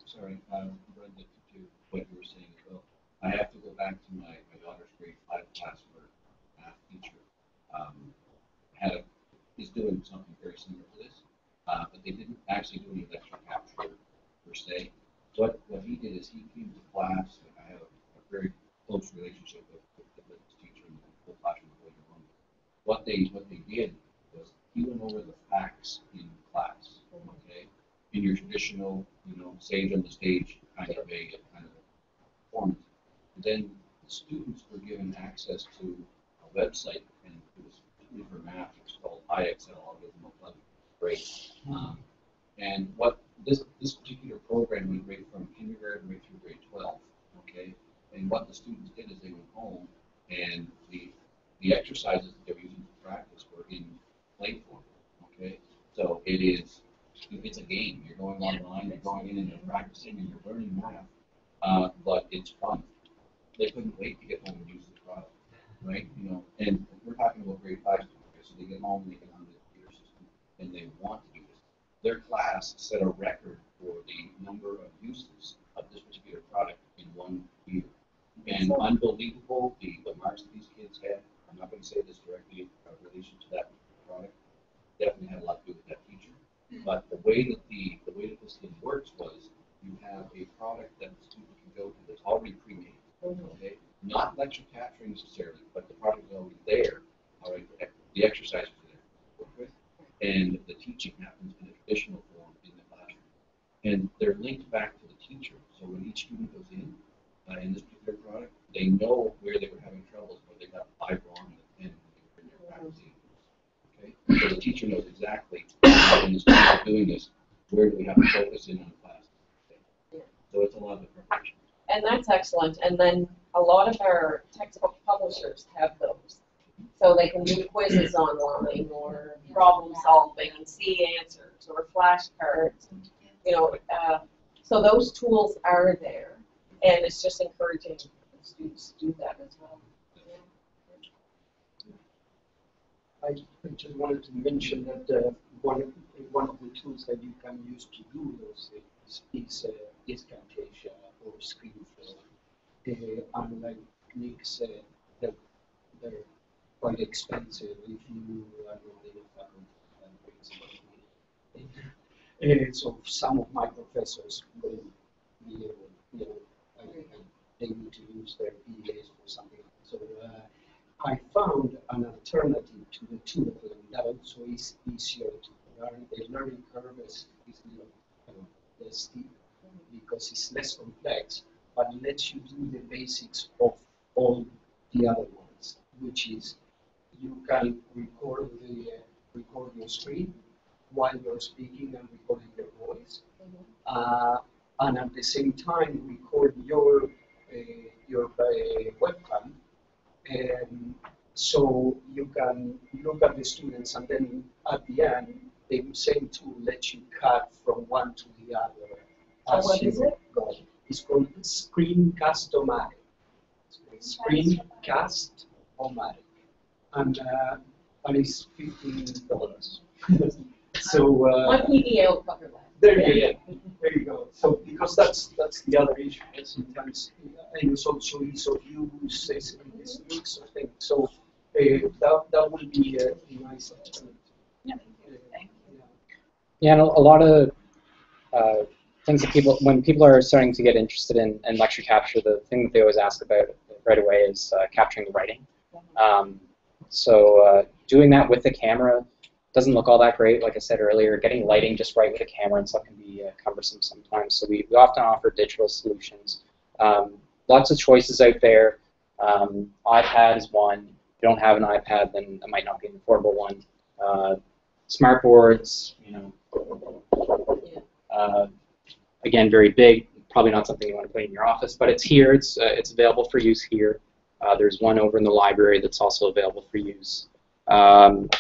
Sorry, um, Brenda, to what you were saying, well, I have to go back to my, my daughter's grade five class where a math teacher um, had a, is doing something very similar to this, uh, but they didn't actually do any lecture capture per se. So what, what he did is he came to class, and I have a very close relationship with, with, with this teacher and the whole classroom. What they what they did was he went over the facts in class. Okay. In your traditional, you know, sage on the stage kind of a kind of performance. Then the students were given access to a website, and it was for math. It's called I X L. I'll give them a plug. Great. Um, and what this this particular program went right from kindergarten right through grade twelve. Okay. And what the students did is they went home, and the the exercises that they were using for practice were in play form. Okay. So it is. It's a game. You're going online, you're going in and you're practicing, and you're learning math. Uh, but it's fun. They couldn't wait to get home and use the product, right? You know, and we're talking about grade five students, so they get home, they get on the computer system, and they want to do this. Their class set a record for the number of uses of this particular product in one year, and unbelievable the, the marks that these kids had. I'm not going to say this directly in relation to that product. Definitely had a lot to do with that teacher. But the way that the, the way that this thing works was you have a product that the student can go to that's already pre-made. Okay? Not lecture capturing necessarily, but the product is already there. All right, the exercises are there. And the teaching happens in a traditional form in the classroom. And they're linked back to the teacher. So when each student goes in, uh, in this particular product, they know where they were having troubles, where they got five wrong and they were in their practicing. So the teacher knows exactly when the students are doing this, where do we have to focus in on class. So it's a lot of preparation. And that's excellent. And then a lot of our textbook publishers have those. So they can do quizzes online or problem solving and see answers or flashcards. You know, uh, so those tools are there. And it's just encouraging the students to do that as well. I just wanted to mention that uh, one, of, one of the tools that you can use to do those is, is, uh, is Camtasia or ScreenFlow. Uh, unlike Nick said, they're, they're quite expensive if you are not in a faculty that brings money. So some of my professors will be able, you know, I, I, they need to use their P D As for something. So, uh, I found an alternative to the tool, and that also is easier to learn. The learning curve is, is you know, uh, steep because it's less complex, but lets you do the basics of all the other ones, which is you can record the uh, record your screen while you're speaking and recording your voice, mm-hmm. uh, and at the same time record your uh, your uh, webcam. And so you can look at the students, and then at the end, the same tool lets you cut from one to the other. As what is it? Go. It's called Screencast-O-Matic. Screencast-O-Matic. And, uh, and it's fifteen dollars. So, uh, one P D L cover letter. There you yeah. go. There you go. So because that's that's the other issue. Sometimes and it's also ease of use, it's a mix of things. So uh, that that would be uh, a nice alternative. Yeah. Yeah, and a lot of uh, things that people, when people are starting to get interested in, in lecture capture, the thing that they always ask about right away is uh, capturing the writing. Um, so uh, doing that with the camera doesn't look all that great, like I said earlier. Getting lighting just right with a camera and stuff can be uh, cumbersome sometimes. So we, we often offer digital solutions. Um, lots of choices out there. Um, iPad is one. If you don't have an iPad, then it might not be an affordable one. Uh, SmartBoards, you know, uh, again, very big. Probably not something you want to put in your office, but it's here. It's uh, it's available for use here. Uh, there's one over in the library that's also available for use. Um,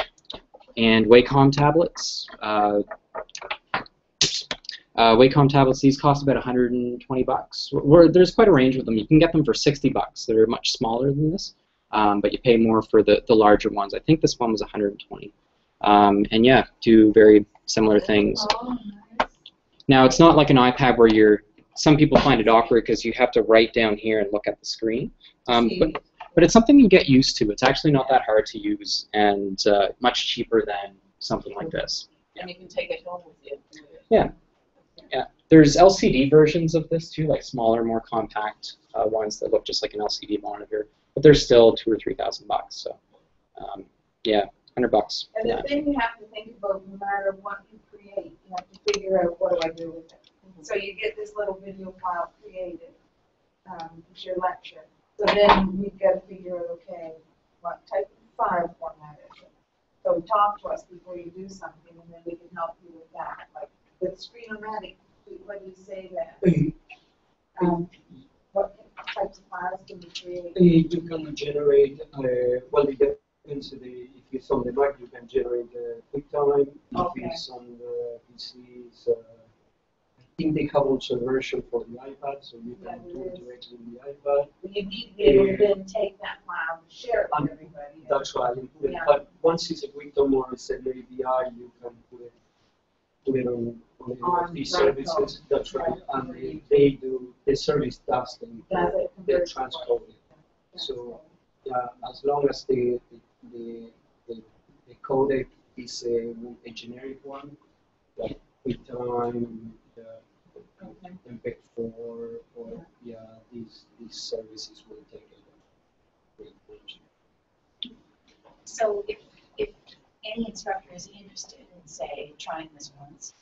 and Wacom tablets. Uh, Uh, Wacom tablets, these cost about one hundred twenty bucks. We're, there's quite a range of them. You can get them for sixty bucks. They're much smaller than this, um, but you pay more for the, the larger ones. I think this one was one hundred twenty. Um, and yeah, do very similar things. Oh, nice. Now, it's not like an iPad where you're, some people find it awkward because you have to write down here and look at the screen. Um, but, but it's something you get used to. It's actually not that hard to use and uh, much cheaper than something like this. Yeah. And you can take it home with you. Yeah. Yeah, there's L C D versions of this too, like smaller, more compact uh, ones that look just like an L C D monitor, but they're still two or three thousand bucks. So, um, yeah, hundred bucks. And the that. thing you have to think about, no matter what you create, you have to figure out what do I do with it. Mm-hmm. So you get this little video file created, um, it's your lecture. So then we've got to figure out, okay, what type of file format is it? So talk to us before you do something, and then we can help you with that. Like, with Screen-O-Matic, when you say that, um, what types of files can you create? You can generate, uh, well, it depends. The, if it's on the Mac, you can generate uh, QuickTime. Okay. If it's on the P C, it's, uh, I think they have also a version for the iPad, so you yeah, can do it directly in the iPad. But you need to be able uh, to then take that file and share it with everybody. That's right. Yeah. But once it's a QuickTime or it's an A V I, you can put it. Put it on, on, on these services. That's right, and they, they do the service does them. They transcode it. So yeah, as long as the the the, the codec is a, a generic one, like QuickTime, M P E G four, or yeah, these these services will take it. So if if any instructor is interested. Say, trying this once,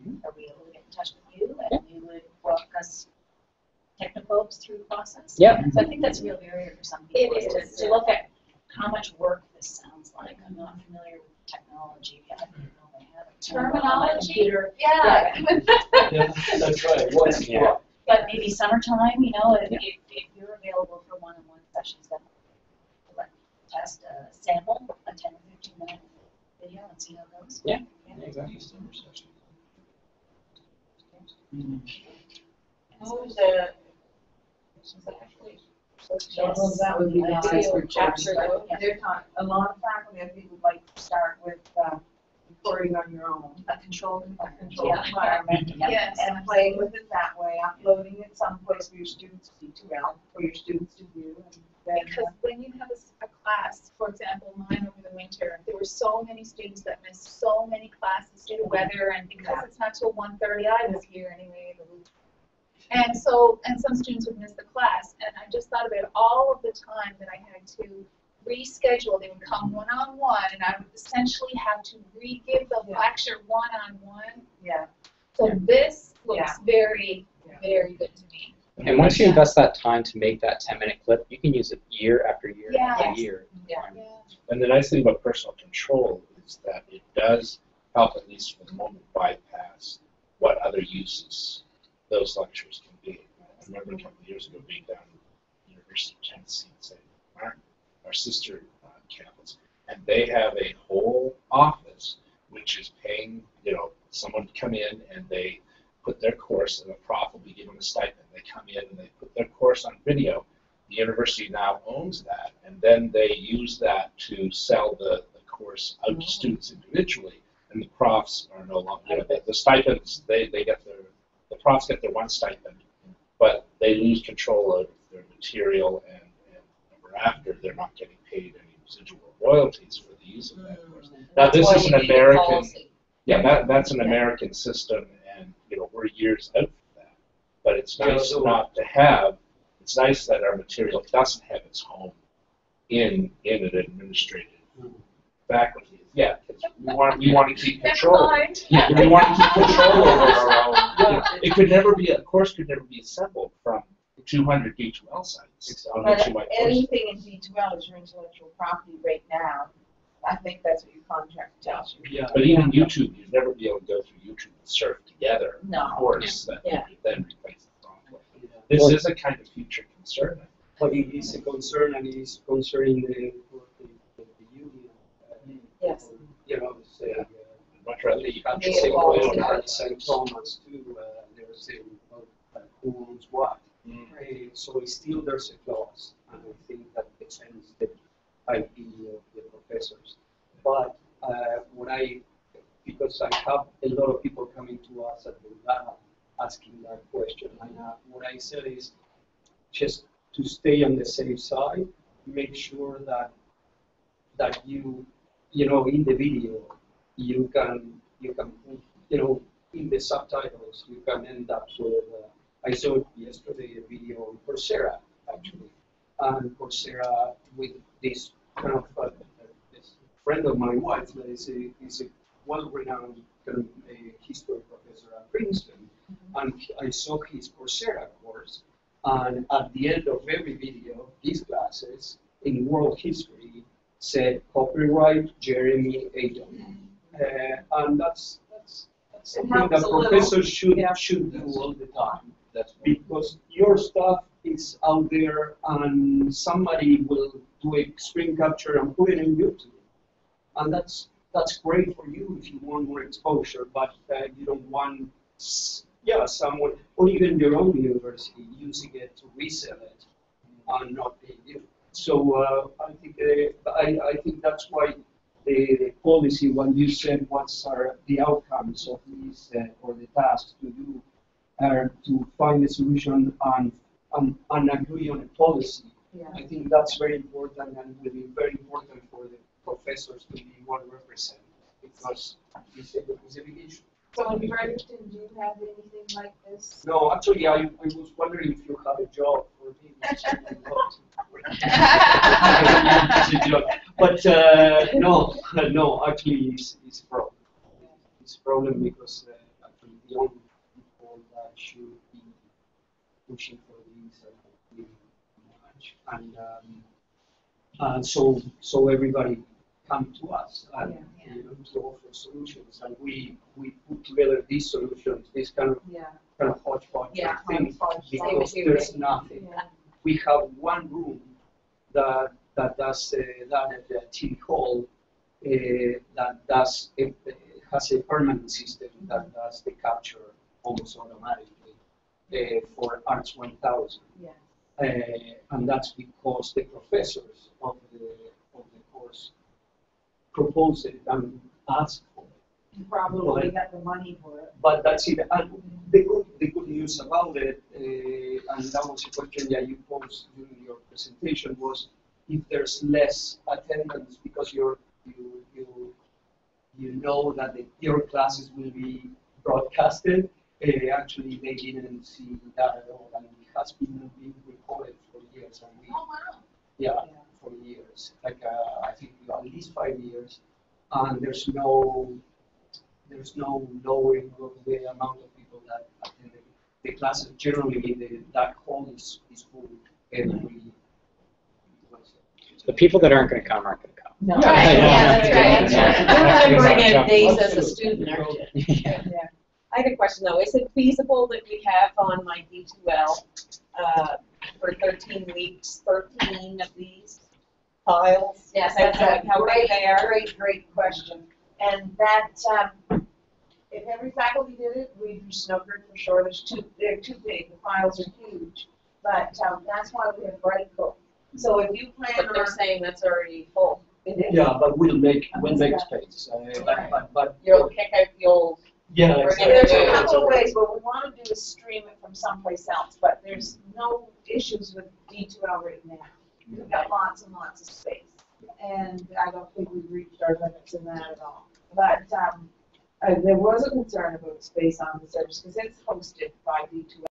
mm-hmm. Are we able to get in touch with you, and yeah. you would walk us technophobes through the process? Yeah. So I think that's a real barrier for some people it is to, to look at how much work this sounds like. I'm not familiar with technology. I don't know they have a terminology. Yeah. Yeah. Yeah, that's right. What's yeah. But maybe summertime, you know, if, yeah. if, if you're available for one-on-one sessions, that would test a sample, a ten to fifteen minute. Video and see how it goes. Yeah, yeah, exactly. What was the? Yes, that would be nice for chapter. A lot of faculty, I think, would like to start with uh, recording on your own, a controlled environment, yeah. environment. Yeah. Yes. And playing with it that way, uploading it someplace for your students to D two L, for your students to view. Because when you have a, a class, for example, mine over the winter, there were so many students that missed so many classes due to weather, and because yeah. it's not till one thirty, I was here anyway. And so, and some students would miss the class, and I just thought about all of the time that I had to reschedule. They would come one-on-one, and I would essentially have to re-give the yeah. lecture one-on-one. Yeah. So yeah. this looks yeah. very, yeah. very good to me. And once you invest that time to make that ten minute clip, you can use it year after year yeah. after year. Yeah. Yeah. And the nice thing about personal control is that it does help, at least for the moment, bypass what other uses those lectures can be. I remember a couple of years ago being down at the University of Tennessee and saying, our, our sister uh, campus, and they have a whole office which is paying, you know, someone to come in and they put their course, and the prof will be given a stipend. They come in and they put their course on video. The university now owns that, and then they use that to sell the, the course out mm-hmm. to students individually, and the profs are no longer, you know, the, the stipends, they, they get their, the profs get their one stipend, but they lose control of their material, and, and thereafter they're not getting paid any residual royalties for the use of that mm-hmm. course. Now, that's this is an American, policy. yeah, that, that's an yeah. American system, and you know, we're years out. But it's nice not to have. It's nice that our material doesn't have its home in in an administrative faculty. Yeah, we want we want to keep control. Yeah, we want to keep control over our own. Yeah. It could never be a course could never be assembled from two hundred D two L sites. But anything in D two L is your intellectual property right now. I think that's what your contract tells you. Yeah, but even YouTube, you'd never be able to go through YouTube and surf together. No. Of course, yeah. That yeah. You then replace the software. Yeah. This well, is a kind of future concern. But it is a concern, and it is concerning the, the, the, the union. Uh, yes. You know, say, uh, much rather you have to say well, Saint Thomas too. Uh, they're saying well, uh, who owns what. Mm. Uh, so still there's a clause, and I think that defends the idea of the professors. But uh, what I, because I have a lot of people coming to us at the lab asking that question, and uh, what I said is just to stay on the safe side, make sure that that you, you know, in the video, you can, you can, you know, in the subtitles, you can end up with. Uh, I saw yesterday a video on Coursera actually, and Coursera with this kind of uh, this friend of my wife that is a is a well-renowned kind of a history professor at Princeton, mm-hmm. and I saw his Coursera course. And at the end of every video, these classes in world history said copyright Jeremy Adon, mm-hmm. uh, and that's that's, that's something that professors should yeah. should do all the time. That's because your stuff is out there, and somebody will do a screen capture and put it in YouTube, and that's that's great for you if you want more exposure, but uh, you don't want. Yeah, someone, or even your own university, using it to resell it, mm-hmm. and not pay you. So uh, I think uh, I, I think that's why the, the policy, when you said what's are the outcomes of these uh, or the tasks to do, are uh, to find a solution and and, and agree on a policy. Yeah. I think that's very important, and will be very important for the professors to be well represented, because it's a, it's a big issue. So in Brighton, do you have anything like this? No, actually, I, I was wondering if you have a job for me. But uh, no, no, actually, it's, it's a problem. It's a problem because uh, actually the only people that should be pushing for this are really much. And um, uh, so, so everybody come to us and yeah, yeah. You know, to offer solutions, and we we put together these solutions, this kind of yeah. kind of hodgepodge yeah, thing, because there's nothing. Yeah. We have one room that that does uh, that at the T V hall uh, that does it has a permanent system that does the capture almost automatically uh, for Arts one thousand, yeah. uh, and that's because the professors of the of the course propose it and ask for it. You probably but, got the money for it. But that's it. And the good, the good news about it, uh, and that was a question that you posed during your presentation, was if there's less attendance because you're, you you you know that the, your classes will be broadcasted. Uh, actually, they didn't see that at all, and it has been being recorded for years. And we, oh wow! Yeah. yeah. For years, like uh, I think at least five years, and there's no there's no lowering of the amount of people that attend the classes. Generally, the that hall is is full every. The people that aren't going to come aren't going to come. No, right. yeah, that's right. We're going to bring in days as a student, aren't you? Yeah. yeah. I had a question though. Is it feasible that we have on my D two L uh, for thirteen weeks, thirteen of these? Files. Yes, that's a great, great, great question. And that, um, if every faculty did it, we'd be snookered for sure. There's too, they're too big. The files are huge. But um, that's why we have Brightcove. So if you plan, but they're saying that's already full. It is. Yeah, but we'll make we'll make space. Uh, right. But but you'll kick out the old. Yeah. Exactly. And there's a couple of ways. What we want to do is stream it from someplace else. But there's no issues with D two L right now. We've got lots and lots of space, and I don't think we've reached our limits in that at all. But um, uh, there was a concern about space on the service because it's hosted by D two L.